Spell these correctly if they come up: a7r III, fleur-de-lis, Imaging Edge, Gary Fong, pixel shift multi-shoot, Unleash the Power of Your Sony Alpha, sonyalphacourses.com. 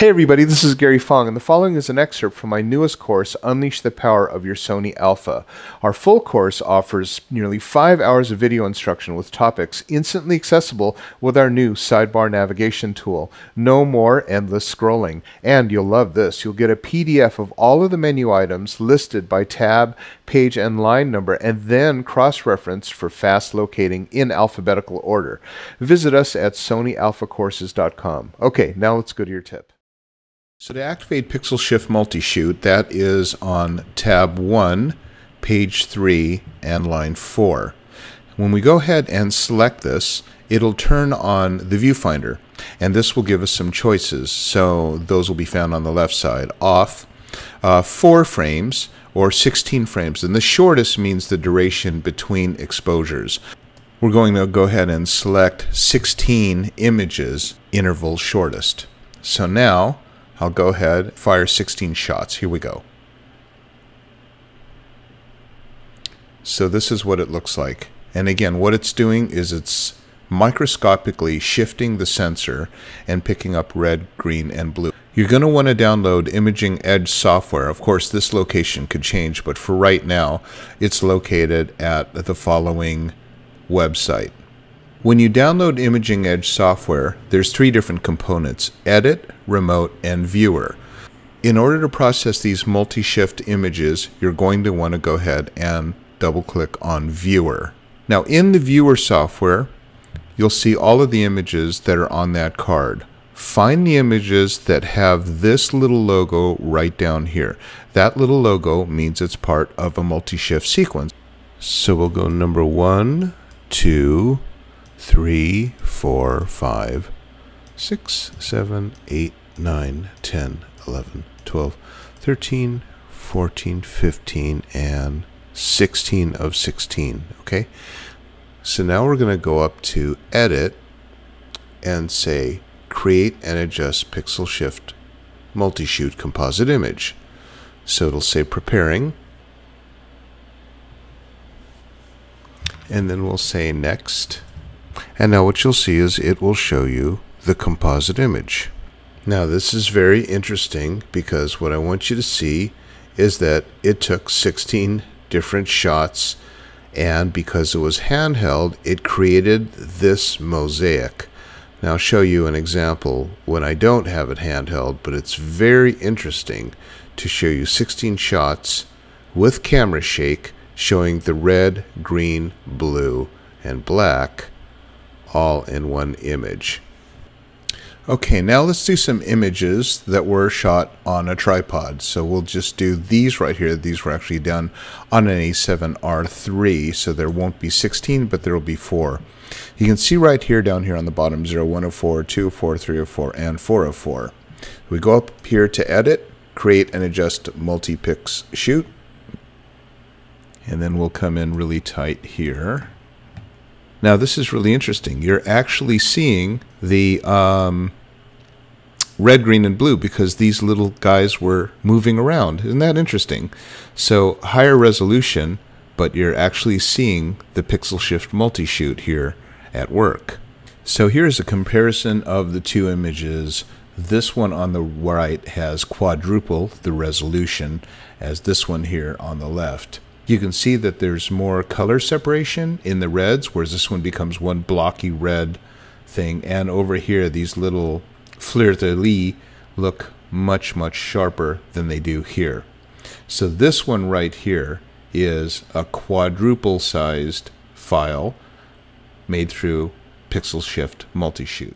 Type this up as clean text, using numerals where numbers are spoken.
Hey everybody, this is Gary Fong, and the following is an excerpt from my newest course, Unleash the Power of Your Sony Alpha. Our full course offers nearly 5 hours of video instruction with topics instantly accessible with our new sidebar navigation tool. No more endless scrolling. And you'll love this. You'll get a PDF of all of the menu items listed by tab, page, and line number, and then cross-referenced for fast locating in alphabetical order. Visit us at sonyalphacourses.com. Okay, now let's go to your tip. So to activate pixel shift multi-shoot, that is on tab 1, page 3, and line 4. When we go ahead and select this, it'll turn on the viewfinder, and this will give us some choices. So those will be found on the left side, off, 4 frames, or 16 frames, and the shortest means the duration between exposures. We're going to go ahead and select 16 images, interval shortest. So now, I'll go ahead, fire 16 shots. Here we go. So this is what it looks like. And again, what it's doing is it's microscopically shifting the sensor and picking up red, green, and blue. You're going to want to download Imaging Edge software. Of course, this location could change, but for right now, it's located at the following website. When you download Imaging Edge software, there's 3 different components: edit, remote, and viewer. In order to process these multi-shift images, you're going to want to go ahead and double-click on viewer. Now in the viewer software, you'll see all of the images that are on that card. Find the images that have this little logo right down here. That little logo means it's part of a multi-shift sequence. So we'll go number 1, 2, 3, 4, 5, 6, 7, 8, 9, 10, 11, 12, 13, 14, 15, and 16 of 16. Okay, so now we're going to go up to edit and say create and adjust pixel shift multi-shoot composite image. So it'll say preparing, and then we'll say next. And now what you'll see is it will show you the composite image. Now this is very interesting, because what I want you to see is that it took 16 different shots, and because it was handheld, it created this mosaic. Now I'll show you an example when I don't have it handheld, but it's very interesting to show you 16 shots with camera shake showing the red, green, blue, and black all in one image. Okay, now let's do some images that were shot on a tripod. So we'll just do these right here. These were actually done on an a7r III, so there won't be 16, but there will be 4. You can see right here down here on the bottom, 0, 1 of 4, 2 of 4, 3 of 4, and 4 of 4. We go up here to edit, create and adjust multi-pix shoot, and then we'll come in really tight here. Now this is really interesting. You're actually seeing the red, green, and blue, because these little guys were moving around. Isn't that interesting? So higher resolution, but you're actually seeing the pixel shift multi-shoot here at work. So here's a comparison of the 2 images. This one on the right has quadruple the resolution as this one here on the left. You can see that there's more color separation in the reds, whereas this one becomes one blocky red thing. And over here, these little fleur-de-lis look much, much sharper than they do here. So this one right here is a quadruple-sized file made through pixel shift multi-shoot.